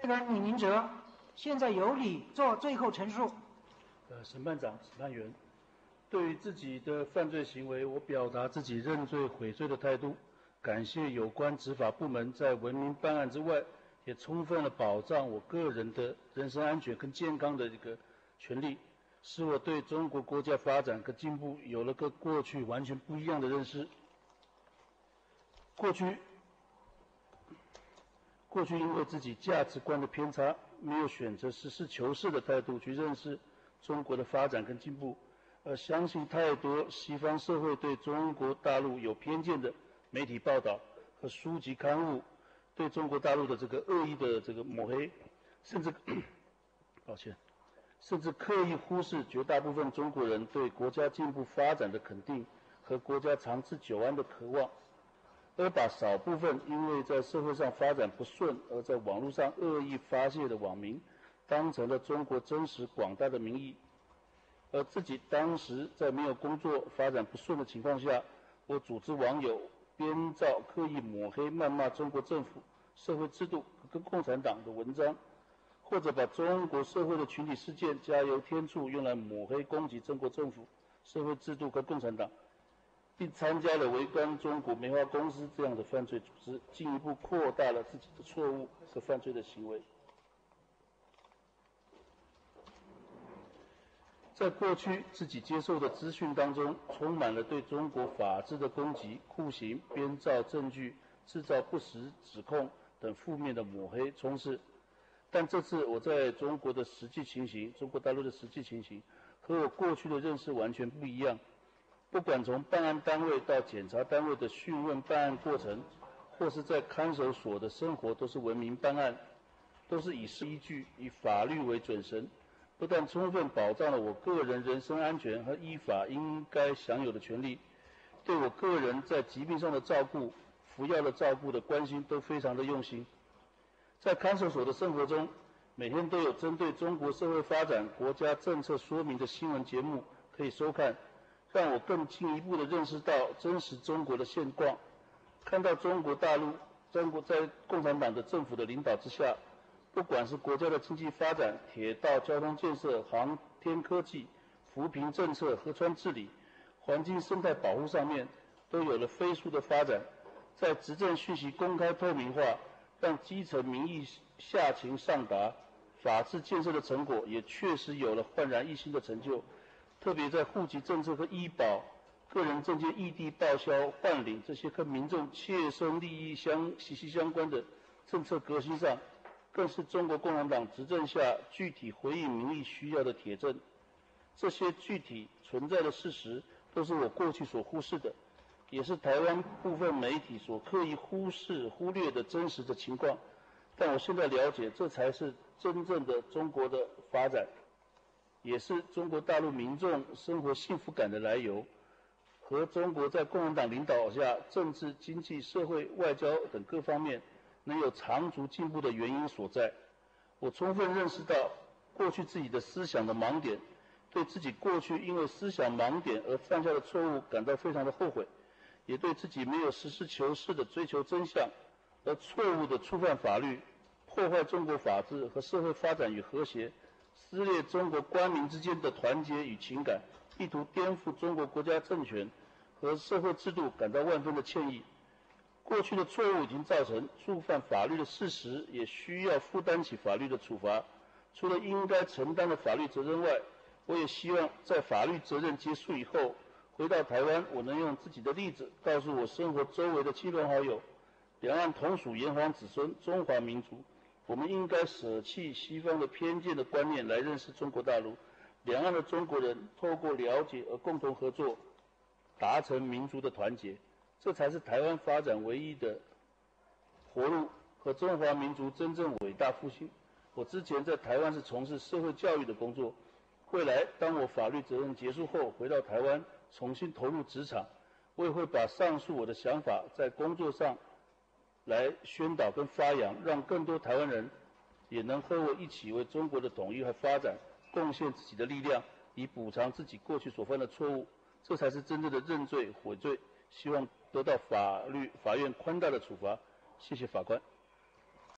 这个李明哲，现在由你做最后陈述。审判长、审判员，对于自己的犯罪行为，我表达自己认罪悔罪的态度，感谢有关执法部门在文明办案之外，也充分的保障我个人的人身安全跟健康的一个权利，使我对中国国家发展跟进步有了跟过去完全不一样的认识。过去因为自己价值观的偏差，没有选择实事求是的态度去认识中国的发展跟进步，而相信太多西方社会对中国大陆有偏见的媒体报道和书籍刊物对中国大陆的这个恶意的这个抹黑，甚至刻意忽视绝大部分中国人对国家进步发展的肯定和国家长治久安的渴望。而把少部分因为在社会上发展不顺而在网络上恶意发泄的网民当成了中国真实广大的民意，而自己当时在没有工作发展不顺的情况下，我组织网友编造刻意抹黑谩骂中国政府社会制度跟共产党的文章，或者把中国社会的群体事件加油添醋用来抹黑攻击中国政府社会制度跟共产党，并参加了围观中国梅花公司这样的犯罪组织，进一步扩大了自己的错误和犯罪的行为。在过去自己接受的资讯当中，充满了对中国法治的攻击、酷刑、编造证据、制造不实指控等负面的抹黑充斥。但这次我在中国的实际情形，中国大陆的实际情形，和我过去的认识完全不一样。不管从办案单位到检察单位的讯问办案过程，或是在看守所的生活，都是文明办案，都是以事依据，以法律为准绳，不但充分保障了我个人人身安全和依法应该享有的权利，对我个人在疾病上的照顾、服药的照顾的关心都非常的用心。在看守所的生活中，每天都有针对中国社会发展、国家政策说明的新闻节目可以收看，让我更进一步的认识到真实中国的现况，看到中国大陆，中国在共产党的政府的领导之下，不管是国家的经济发展、铁道交通建设、航天科技、扶贫政策、河川治理、环境生态保护上面，都有了飞速的发展。在执政讯息公开透明化，让基层民意下情上达，法治建设的成果也确实有了焕然一新的成就。特别在户籍政策和医保、个人证件异地报销、换领这些跟民众切身利益息息相关的政策革新上，更是中国共产党执政下具体回应民意需要的铁证。这些具体存在的事实，都是我过去所忽视的，也是台湾部分媒体所刻意忽视、忽略的真实的情况。但我现在了解，这才是真正的中国的发展，也是中国大陆民众生活幸福感的来由，和中国在共产党领导下政治、经济、社会、外交等各方面能有长足进步的原因所在。我充分认识到过去自己的思想的盲点，对自己过去因为思想盲点而犯下的错误感到非常的后悔，也对自己没有实事求是的追求真相而错误的触犯法律，破坏中国法治和社会发展与和谐，撕裂中国官民之间的团结与情感，意图颠覆中国国家政权和社会制度，感到万分的歉意。过去的错误已经造成，触犯法律的事实也需要负担起法律的处罚。除了应该承担的法律责任外，我也希望在法律责任结束以后，回到台湾，我能用自己的例子告诉我生活周围的亲朋好友，两岸同属炎黄子孙，中华民族，我们应该舍弃西方的偏见的观念来认识中国大陆，两岸的中国人透过了解而共同合作，达成民族的团结，这才是台湾发展唯一的活路和中华民族真正伟大复兴。我之前在台湾是从事社会教育的工作，未来当我法律责任结束后回到台湾重新投入职场，我也会把上述我的想法在工作上来宣导跟发扬，让更多台湾人也能和我一起为中国的统一和发展贡献自己的力量，以补偿自己过去所犯的错误。这才是真正的认罪悔罪，希望得到法院宽大的处罚。谢谢法官。